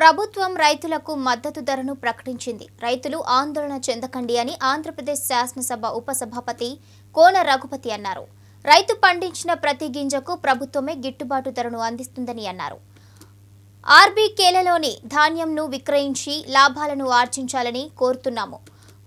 ప్రభుత్వం రైతులకు మద్దతు ధరను ప్రకటించింది. రైతులు ఆందోళన చెందకండి అని ఆంధ్రప్రదేశ్ శాసనసభ ఉపసభాపతి కోన రఘుపతి అన్నారు. రైతు పండించిన ప్రతి గింజకు ప్రభుత్వమే గిట్టుబాటు ధరను అందిస్తుందని అన్నారు. ఆర్బీకేలలోని ధాన్యంను విక్రయించి లాభాలను ఆర్జించాలని కోరుతున్నాము.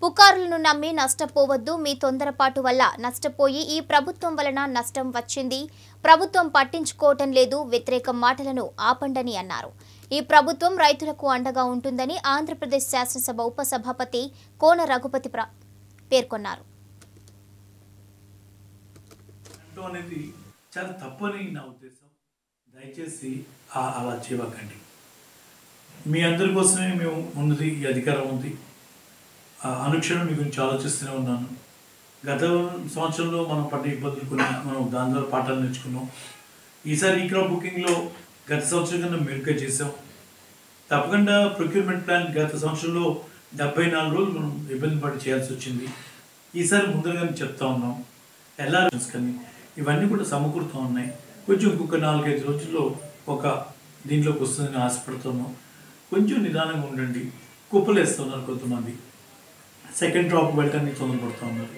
పుకారులను నమ్మి నష్టపోవద్దు. మీ తొందరపాటు వల్ల నష్టపోయి ఈ ప్రభుత్వం వలన నష్టం వచ్చింది. ప్రభుత్వం పట్టించుకోవటం లేదు. వ్యతిరేక మాటలను ఆపండని అన్నారు. ఈ ప్రభుత్వం రైతులకు అండగా ఉంటుందని ఆంధ్రప్రదేశ్ శాసనసభ ఉపసభాపతి కోన రఘుపతి పేర్కొన్నారు. దయచేసి అలా చేయకండి. మీ అందరి కోసమే మేము ఉన్నది, ఈ అధికారం ఉంది. అనుక్షణం మీ గురించి ఆలోచిస్తూనే ఉన్నాను. గత సంవత్సరంలో మనం పడ్డ ఇబ్బందులు కొన్నాం, మనం దాని ద్వారా పాఠాలు నేర్చుకున్నాం. ఈసారి ఈ క్రాప్ బుకింగ్లో గత సంవత్సరం కన్నా మెరుగ్గా చేసాం. తప్పకుండా ప్రొక్యూర్మెంట్ ప్లాన్ గత సంవత్సరంలో 74 రోజులు మనం ఇబ్బంది పడి చేయాల్సి వచ్చింది. ఈసారి ముందరగానే చెప్తా ఉన్నాం. ఎలా కానీ ఇవన్నీ కూడా సమకూరుతూ ఉన్నాయి. కొంచెం ఇంకొక 4-5 రోజుల్లో ఒక దీంట్లోకి వస్తుందని ఆశపడుతున్నాం. కొంచెం నిదానంగా ఉండండి. కుప్పలు వేస్తున్నారు కొంతమంది, సెకండ్ డ్రాప్ వెళ్ళటానికి తొందరపడుతూ ఉన్నారు.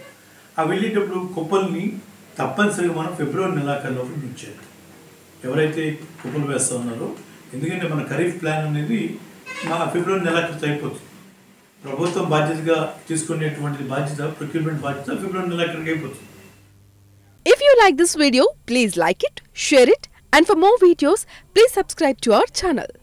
అవి వెళ్ళేటప్పుడు కుప్పల్ని తప్పనిసరిగా మనం ఫిబ్రవరి నెలాఖరులోకి ముంచేయాలి, ఎవరైతే కుప్పలు వేస్తూ ఉన్నారో. ఎందుకంటే మన ఖరీఫ్ ప్లాన్ అనేది మన ఫిబ్రవరి నెలాఖరుతో అయిపోతుంది. ప్రభుత్వం బాధ్యతగా తీసుకునేటువంటి బాధ్యత, ప్రొక్యూర్మెంట్ బాధ్యత ఫిబ్రవరి నెలాఖరుకి అయిపోతుంది. If you like this video, please like it, share it, and for more videos, please subscribe to our channel.